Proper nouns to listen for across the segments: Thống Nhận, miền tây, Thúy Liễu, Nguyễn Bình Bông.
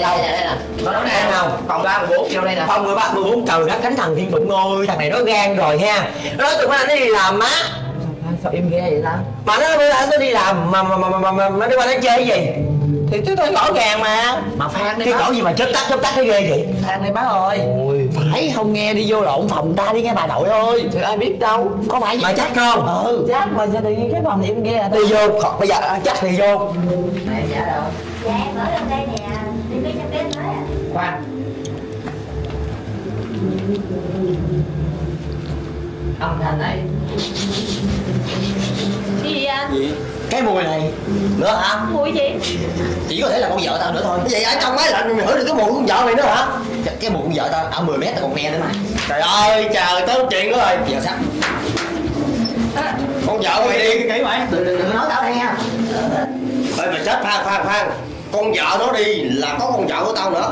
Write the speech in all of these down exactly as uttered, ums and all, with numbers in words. đây đây nè, đây nè. Nó nói ăn không? Còn ba mười bốn kêu đây nè. Không, mười ba mười bốn trời đất thánh thần thiên phụng ơi, thằng này nó gan rồi ha. Nó nói tụi anh nó đi làm má. Sao im ghê vậy ta? Mà nó nói nó đi làm mà mà mà mà, mà, mà đi qua nó chơi cái gì? Thì tụi tôi gõ gàng mà. Mà Phan đi. Cái gõ gì mà chớp tắt chớp tắt cái ghê vậy? Phan đi bác ơi. Ôi, phải không nghe đi vô lộn phòng ta đi nghe bà nội ơi. Thì ai biết đâu. Có phải gì mà chắc không? Ừ. Chắc mà sao tự nhiên cái phòng im ghê à? Đi vô, còn bây giờ chắc thì vô. Mày dạ đâu. Dạ, mở lên đây nè. Đi biết cho biết tới à. Khoan. Âm thanh này. Cái gì anh? Gì? Cái mùi này nữa hả? Mùi gì? Chỉ có thể là con vợ tao nữa thôi. Cái gì ở trong máy lạnh mày hửi được cái mùi của con vợ mày nữa hả? Cái mùi con vợ tao ở mười mét tao còn nghe nữa mà. Trời ơi, trời tới chuyện nữa rồi. Giờ sắp à, con vợ mày đi kỹ mày. Đừng, đừng nói tao nghe. Ê mày chết Phan, Phan, Phan. Con vợ nó đi là có con vợ của tao nữa.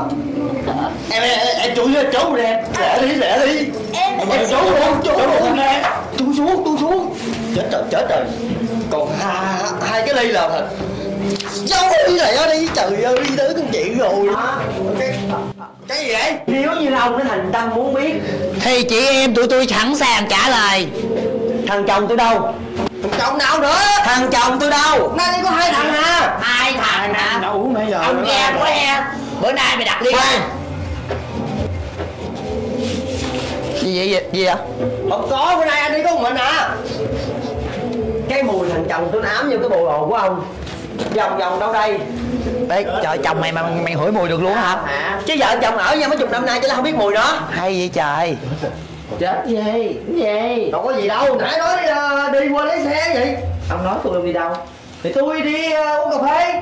Em, em, em chú với chú đi em. Lẹ đi, lẹ đi. Em, em, em chú luôn, chú luôn nè. Chú xuống, chú xuống. Chết rồi, chết rồi. Còn hai, hai cái ly là thật. Giống như này đó đi, trời ơi, đi tới công chuyện rồi. Cái, cái gì vậy? Nếu như ông nó thành tâm muốn biết thì chị em tụi tôi sẵn sàng trả lời. Thằng chồng tôi đâu? Thằng chồng đâu nữa? Thằng chồng tôi đâu? Nay có hai thằng hả? Hai thằng hả? Đâu uống nãy giờ. Ông nghe có em. Bữa nay mày đặt ly này. Gì vậy? Gì, gì vậy? Không có, bữa nay anh đi có một mình à. Cái mùi thằng chồng tôi ám như cái bộ đồ của ông. Vòng vòng đâu đây? Đấy, trời chồng mày mà mày, mày hửi mùi được luôn hả? À, chứ vợ chồng ở nha mấy chục năm nay chứ là không biết mùi nó. Hay vậy trời. Chết gì? Cái gì? Đâu có gì đâu, nãy nói đi, đi qua lấy xe vậy. Ông nói tôi đi đâu? Thì tôi đi uh, uống cà phê.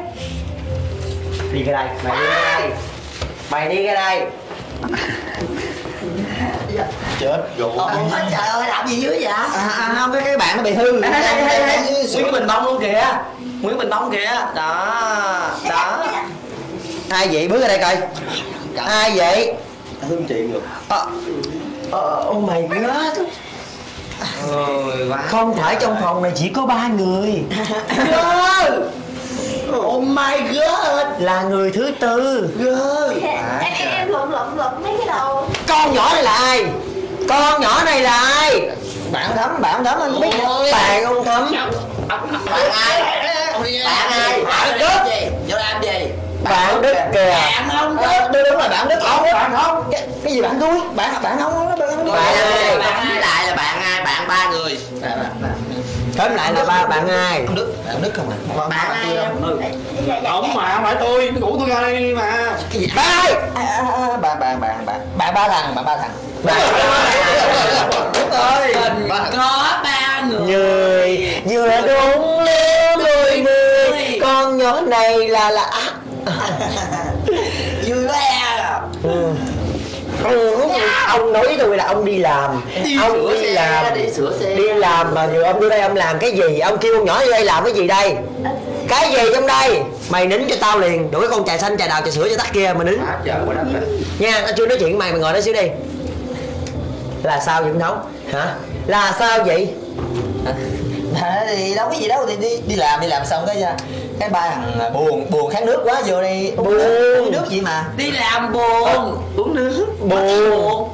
Đi cái đây, mày đi cái đây. Mày đi cái đây. Chết rồi. Ông trời ơi, làm gì dưới vậy? À, à, không, cái, cái bạn nó bị hư. Ê, Nguyễn Bình Bông luôn kìa. Nguyễn Bình Bông kìa. Đó, đó. Ai vậy? Bước ra đây coi. Ai vậy? Hương chuyện rồi. Ờ, ờ, oh my god. Không thể trong phòng này chỉ có ba người. Oh my god. Là người thứ tư. Em em lộn lộn lộn mấy cái đầu. Con nhỏ này là ai? Con nhỏ này là ai? Bạn Thấm, bạn Thấm anh biết. Bạn ông Thấm. Bạn ai? Bạn ai? Bạn Đức. Vô làm gì? Bạn Đức kìa. Bạn không Đức. Đúng là bạn Đức không? Bạn không. Cái gì bạn tôi? Bạn bạn không? Bạn ai? Tóm lại là bạn ai? Bạn ba người. Tóm lại là ba bạn ai? Bạn Đức. Bạn Đức không ạ? Bạn ai? Ông mà không phải tôi, nó cũ tôi ra đây mà. Cái gì? Bạn ơi! Bạn bạn bạn bạn bạn ba thằng, bạn ba thằng. Mình có ba người. Vừa đúng lứa đôi mươi. Con nhỏ này là là vừa e là. Ừ, ông nói tôi là ông đi làm, đi ông đi xe, làm, đi, sửa xe. Đi làm mà vừa ông vô đây ông làm cái gì? Ông kêu con nhỏ vô đây làm cái gì đây? Cái gì trong đây? Mày nín cho tao liền, đuổi con trà xanh, trà đào, trà sữa cho tắt kia mà nín. À, trời, quá nha, tao chưa nói chuyện với mày, mày ngồi đó xíu đi. Là sao vậy Thống? Hả? Là sao vậy? À, thì đâu có gì đâu, thì đi đi làm đi làm xong cái ra cái ba thằng buồn buồn khát nước quá vô đi uống buồn nước, uống nước gì mà đi làm buồn. Ờ, uống nước buồn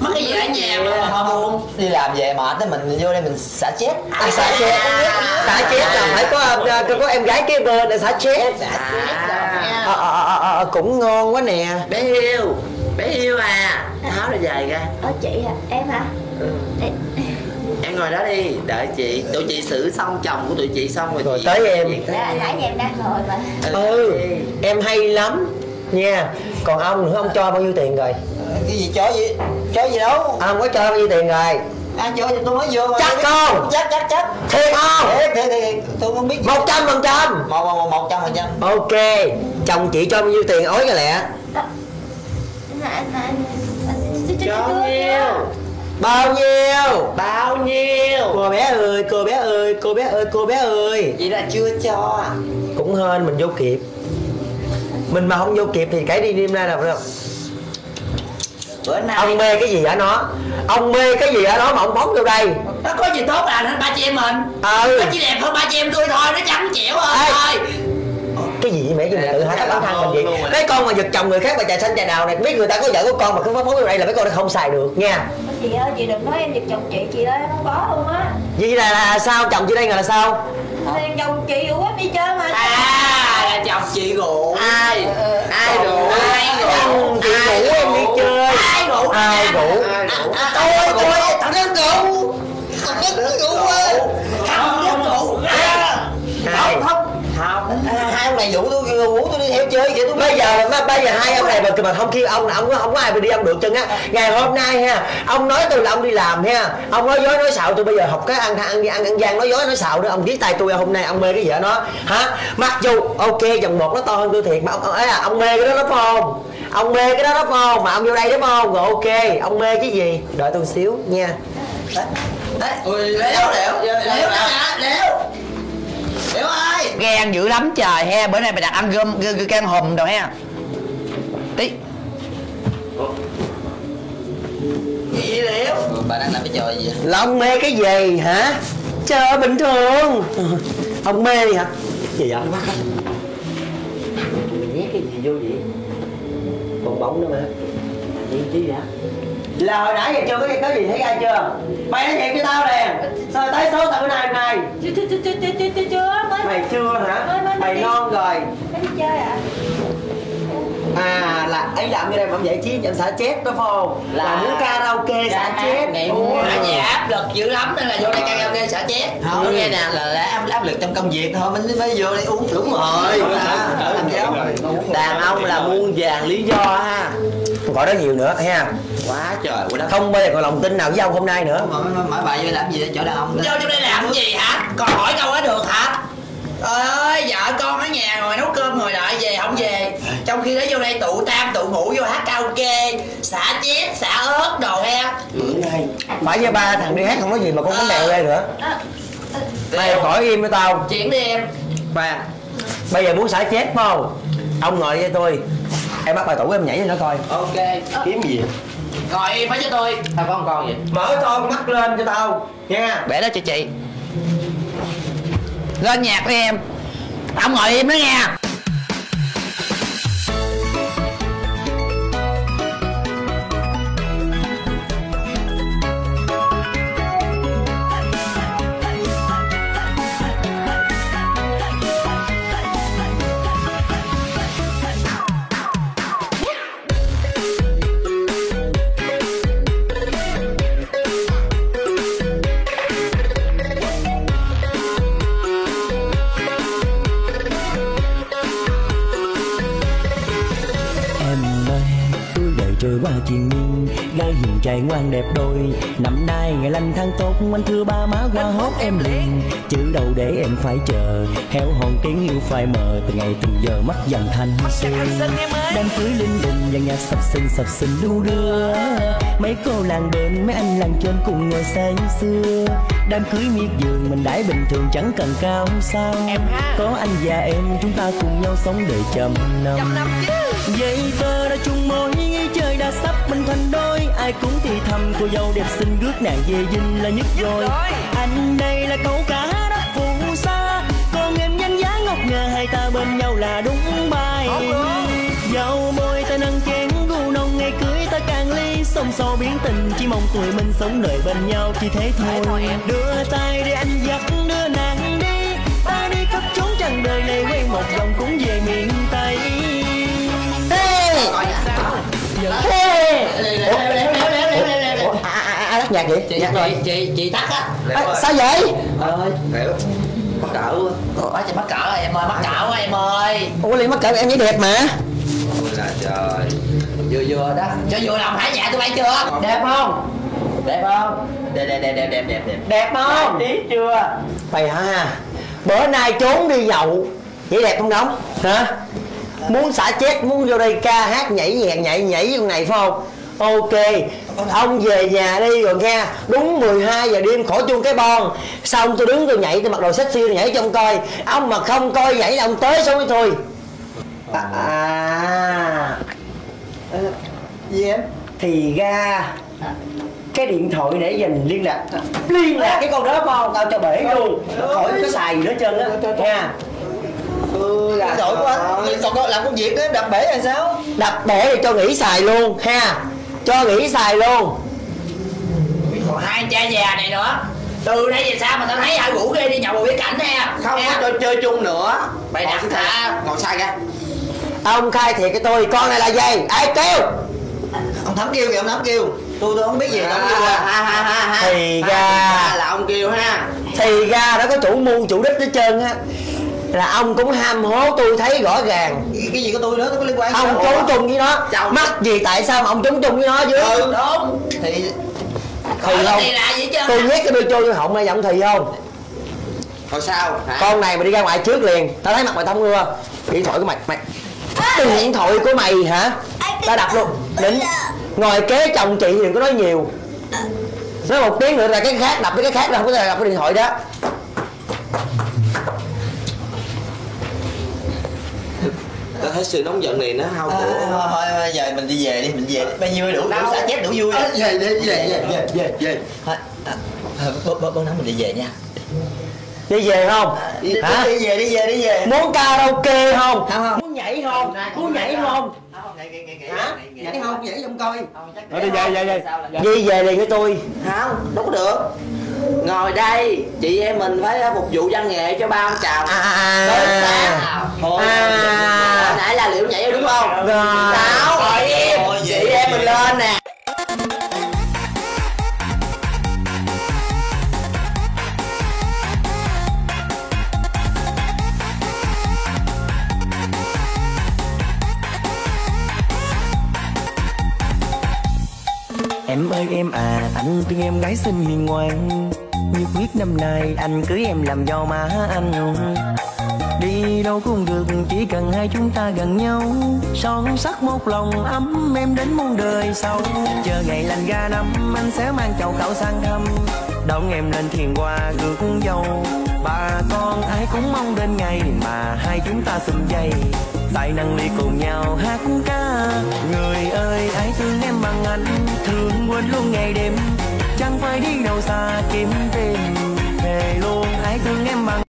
mất cái gì ở nhà mà không buồn đi làm về mệt tới mình vô đây mình xả chết. À, xả chết à, xả chết là phải có có, có em gái kia bên để xả chết. À, à, à, à, cũng ngon quá nè. Bé Hiêu, bé Hiêu à, áo này dài ra. Ờ chị à, em hả? Ừ. Em... em ngồi đó đi, đợi chị, tụi chị xử xong chồng của tụi chị xong rồi, rồi chị tới em. Nãy giờ em đang ngồi mà. Ừ, okay. Em hay lắm nha. Còn ông nữa, ông cho bao nhiêu tiền rồi? Cái gì cho gì? Cho gì đâu? Ông có cho bao nhiêu tiền rồi? Ăn vô thì tôi mới vô mà. Chắc không? Chắc, chắc, chắc. Thiệt không? Thiệt, thiệt, thiệt, tôi không biết. Một trăm phần trăm. Một, một, một trăm phần trăm. Ok, chồng chị cho bao nhiêu tiền ối cho lẹ? Cho nhiêu? Bao nhiêu? Bao nhiêu? Cô bé ơi, cô bé ơi, cô bé ơi, cô bé ơi. Vậy là chưa cho. Cũng hên mình vô kịp. Mình mà không vô kịp thì cái đi đêm nay là được. Bữa nay ông mê cái gì ở nó? Ông mê cái gì ở nó mà ông bóng vô đây? Nó có gì tốt à hơn ba chị em mình. Ừ. Nó chỉ đẹp hơn ba chị em tôi thôi, nó chấm chẻo hơn thôi. cái gì với mẹ cái mẹ tự hại bản thân mình vậy. Mấy con mà giật chồng người khác mà trà xanh trà đào này, biết người ta có vợ của con mà cứ phóng phóng đây là mấy con nó không xài được nha. Chị ơi, chị đừng nói em giật chồng chị, chị ơi em không có luôn á. Vậy là, là sao chồng chị đây là sao? Thằng chồng chị rủ em đi chơi mà. À, là chồng chị rủ. Ai? Ai rủ? Ai rủ? Chị rủ em đi chơi. Ai rủ? Ai rủ? Tôi, tôi, thằng Đức rủ. Thằng Đức rủ ơi. Thằng Đức rủ. Không, không. Hai ông này rủ tôi, rủ tôi đi theo chơi vậy tôi. Bây giờ, bây giờ hai ông này mà mà không kêu ông, ông không có ai mà đi ông được chân á. Ngày hôm nay ha, ông nói tôi là ông đi làm ha, ông nói dối nói xạo tôi, bây giờ học cái ăn ăn ăn ăn gian nói dối nói xạo nữa, ông giết tay tôi hôm nay ông mê cái vợ nó hả? Mặc dù ok dòng một nó to hơn tôi thiệt mà ông ấy à, ông mê cái đó nó phong, ông mê cái đó nó phong mà ông vô đây đúng không? Rồi ok, ông mê cái gì? Đợi tôi xíu nha. Đấy, Liễu, Liễu, Liễu, Liễu. Liễu ơi! Ghen dữ lắm trời he, bữa nay mày đặt ăn gom gom gan hùm rồi he. Tí. Cái gì Liễu? Bà đang làm cái trò gì vậy? Là ông mê cái gì hả? Trời ơi, bình thường. Ông mê hả? Gì vậy? Nhét cái gì vô vậy? Bong bóng đó mà. Gì chứ vậy? Là hồi nãy giờ chưa có cái gì thấy ra chưa? Mày nói thiệt cho tao nè. Sao tới số tao bữa nay hôm nay? Chưa chưa chưa chưa chưa chưa chưa. Mày chưa hả? Mày ngon rồi. Mày đi chơi ạ. À là ấy làm như này mà giải trí cho xả chết đó phải không? Là muốn karaoke xả chết. Nãy giờ áp lực dữ lắm nên là vô đây karaoke xả chết. Không nghe nè là áp lực trong công việc thôi mới mới vô đây uống. Đúng rồi. Đàn ông là muôn vàng lý do ha. Gọi đó nhiều nữa ha. Quá trời quá đất. Không bao giờ còn lòng tin nào với ông hôm nay nữa. Mọi bà vô làm gì để chỗ đàn ông? Vô trong đây làm gì hả? Còn hỏi câu đó được hả? Trời ơi, vợ con ở nhà rồi nấu cơm rồi đợi về không về. Trong khi đó vô đây tụ tam tụ ngủ vô hát karaoke, xả chét, xả ớt đồ he. Phải với ba thằng đi hát không nói gì mà con bánh đèo đây nữa. Mày khỏi im với tao. Chuyển đi em. Ba. Bây giờ muốn xả chét không? Ông ngồi với tôi. Em bắt bài tủ em nhảy lên nó coi. Ok. Kiếm gì? Ngồi im với tôi. Tao có con con gì? Mở con mắt lên cho tao nha. Bẻ đó cho chị. Lên nhạc đi em. Ông ngồi im đó nha. Trai ngoan đẹp đôi năm nay ngày lành tháng tốt, anh thưa ba má qua hót em liền, chữ đầu để em phải chờ, héo hồn tiếng yêu phai mờ, từ ngày từng giờ mắt dần thanh xuân. Đám cưới linh đình và nhà sập sình sập sình đu đưa, mấy cô làng bên mấy anh làng trên cùng ngồi say xưa. Đám cưới miệt vườn mình đãi bình thường chẳng cần cao sao, có anh và em chúng ta cùng nhau sống đời trăm năm. Giấy tơ đã chung môi trời đã sắp mình thành đôi, ai cũng thì thầm cô dâu đẹp xinh rước nàng về dinh là nhất rồi. Anh đây là câu cá đất phù sa, còn em danh giá ngọc ngà, hai ta bên nhau là đúng bài. Dâu môi ta nâng chén gu nồng, ngày cưới ta càng ly, sông sâu biển tình chỉ mong tụi mình sống đời bên nhau chỉ thế thôi. Đưa tay để anh dắt đưa nàng đi, ta đi khắp chốn trần đời này, quen một lòng cũng về miền Tây. Ai tắt nhạc vậy? Nhạc rồi chị chị tắt á. Sao vậy? Liễu mắc cỡ quá, chị mắc cỡ em ơi, mắc cỡ quá em ơi. Ủa Liễu mắc cỡ em thấy đẹp mà. Ôi là trời, vừa vừa đó cho vừa lòng hả? Dạ tụi bay chưa? Đẹp không? Đẹp không? Đẹp đẹp đẹp đẹp đẹp đẹp đẹp đẹp không? Tí chưa? Mày ha, bữa nay trốn đi nhậu vậy đẹp không đóng hả? Muốn xả chết, muốn vô đây ca hát nhảy nhẹt nhảy nhảy con này phải không? Ok, ông về nhà đi rồi nghe. Đúng mười hai giờ đêm khỏi chuông cái bon. Xong tôi đứng tôi nhảy, tôi mặc đồ sexy tôi nhảy cho ông coi. Ông mà không coi nhảy là ông tới xong với tôi. À, à. à Gì em? Thì ra cái điện thoại để dành liên lạc. Liên lạc cái con đó phải không? Tao cho bể luôn, khỏi cái xài gì nữa trơn á nha. Ừ, là đội của anh còn làm công việc đó, đập bể là sao? Đập bể thì cho nghỉ xài luôn ha, cho nghỉ xài luôn. Còn hai cha già này nữa, từ nãy về sao mà tao thấy hai rủ ghê đi nhậu vào bế cảnh ha. Không ha? Cho chơi chung nữa. Mày đặt hả? Ngồi sai ra. Ông khai thiệt cái tôi, con này là gì? Ai kêu? Ông Thắm kêu kìa, ông Thắm kêu. Tôi tôi không biết gì, Thắm kêu à. Ha ha ha ha. Thì ra là ông kêu ha. Thì ra đó có chủ mưu chủ đích hết trơn á. Là ông cũng ham hố, tôi thấy rõ ràng. Cái gì của tôi nữa, tôi có liên quan. Ông trốn chung với nó. Mắc gì tại sao mà ông trốn chung với nó chứ? Ừ đúng. Thì thì không, tôi nhét cái đôi trôi vô họng ra giọng thì không. Rồi sao? Hả? Con này mà đi ra ngoài trước liền, tao thấy mặt mày thông ngừa. Điện thoại của mày, mày điện thoại của mày hả? Tao đập luôn. Đỉnh, ngồi kế chồng chị đừng có nói nhiều. Nói một tiếng nữa là cái khác đập với cái khác, là không có thể đập cái điện thoại đó. Tao thấy sự nóng giận này nó hao cổ. Thôi thôi bây giờ mình đi về đi, mình về. Bao nhiêu đủ đủ xả chết đủ vui rồi. Về đi, về về về về. Thôi, bớt nóng mình đi về nha. Đi về không? Hả? Đi về đi về đi về. Muốn karaoke không? Không. Muốn nhảy không? Muốn nhảy không? Hả? Nhảy không? Nhảy không coi. Thôi đi về về về. Đi về liền với tôi. Không, đâu có được. Ngồi đây, chị em mình phải phục vụ văn nghệ cho ba ông chồng. Tới sáng. À, nãy là Liễu nhảy đúng không? Rồi. Sáu. Rồi chị em mình lên nè. Em ơi em à, anh thương em gái xinh hiền ngoan. Nhiệt huyết năm nay anh cưới em làm giàu má anh. Đi đâu cũng được, chỉ cần hai chúng ta gần nhau. Son sắc một lòng ấm em đến muôn đời sau. Chờ ngày lành ra năm, anh sẽ mang chầu cậu sang thăm. Đón em lên thiền hoa rước dâu. Bà con ai cũng mong đến ngày mà hai chúng ta sum vầy. Tài năng ly cùng nhau hát ca. Người ơi ai thương em bằng anh, thương quên luôn ngày đêm. Chẳng phải đi đâu xa kiếm tìm, thề luôn ai thương em bằng